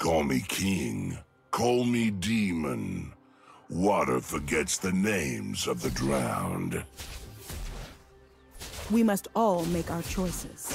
Call me king, call me demon. Water forgets the names of the drowned. We must all make our choices.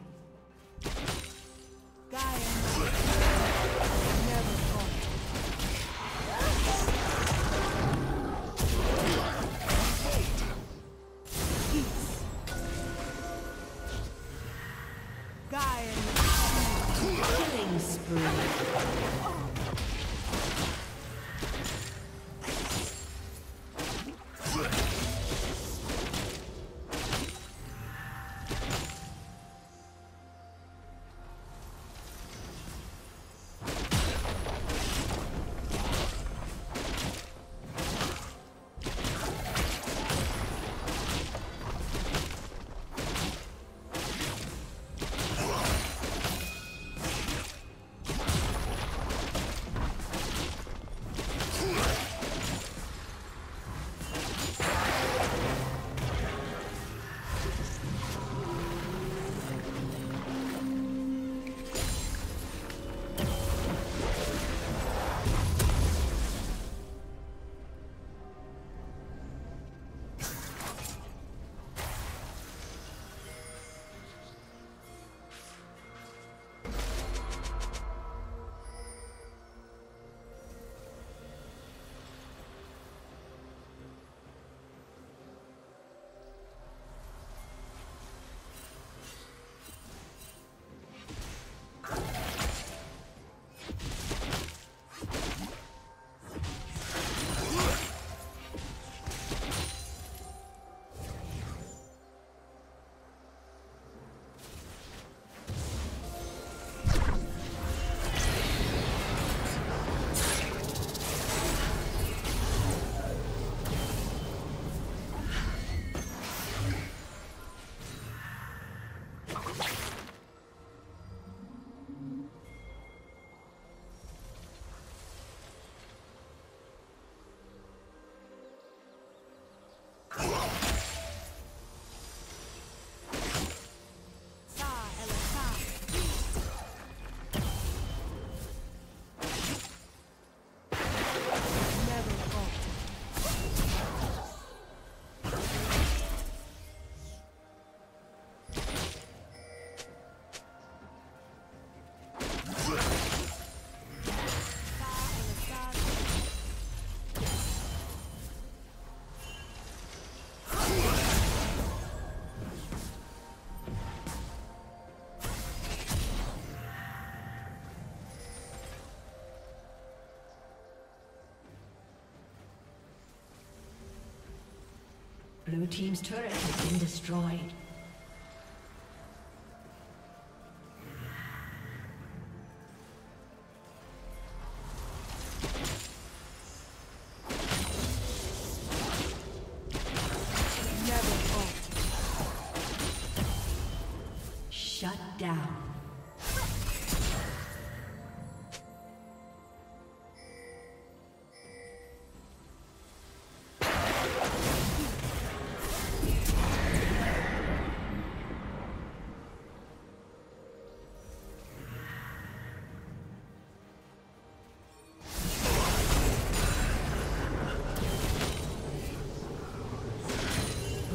Blue team's turret has been destroyed.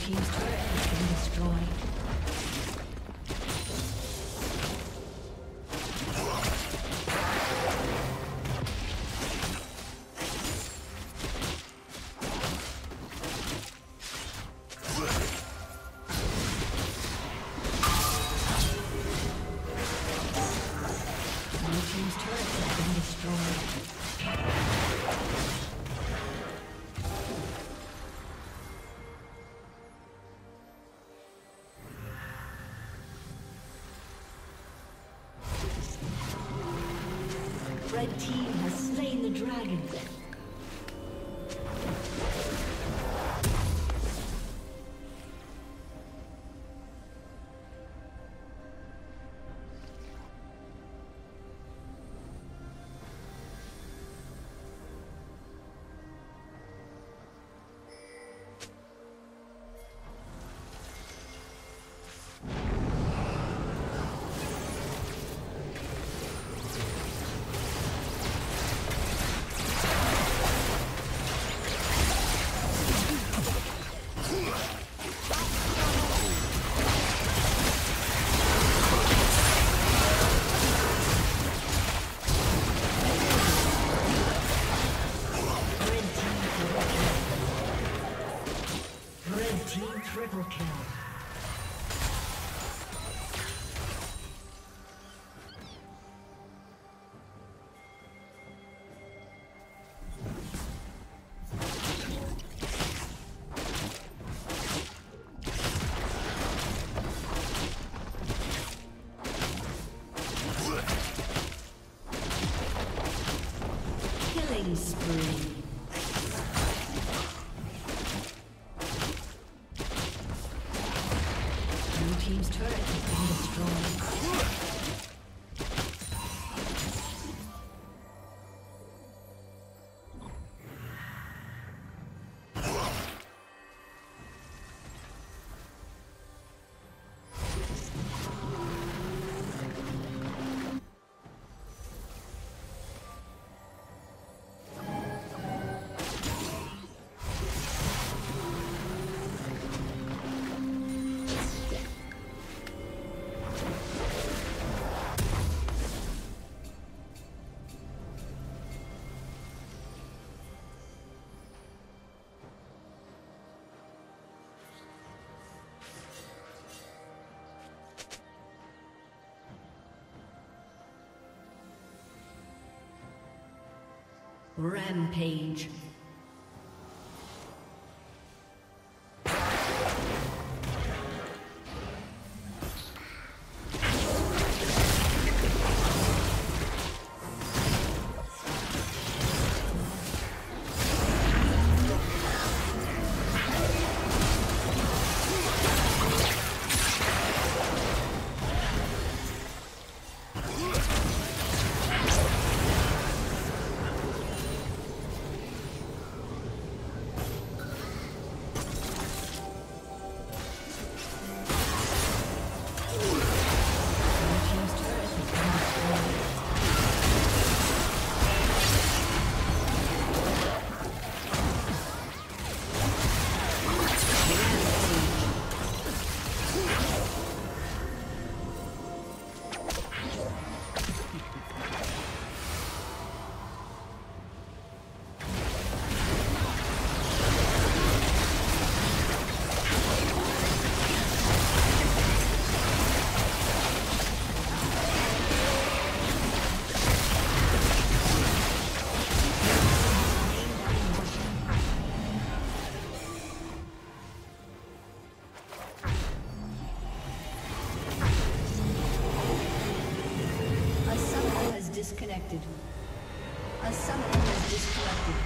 Team's turret has been destroyed. Blue team's turret has been destroyed. team has slain the dragon. Triple kill. Killing spree. Team's turret has been destroyed. Rampage. A summoner has disconnected.